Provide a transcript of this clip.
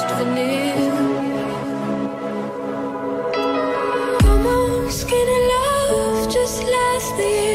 just veneer. Come on, skinny love, just last the year.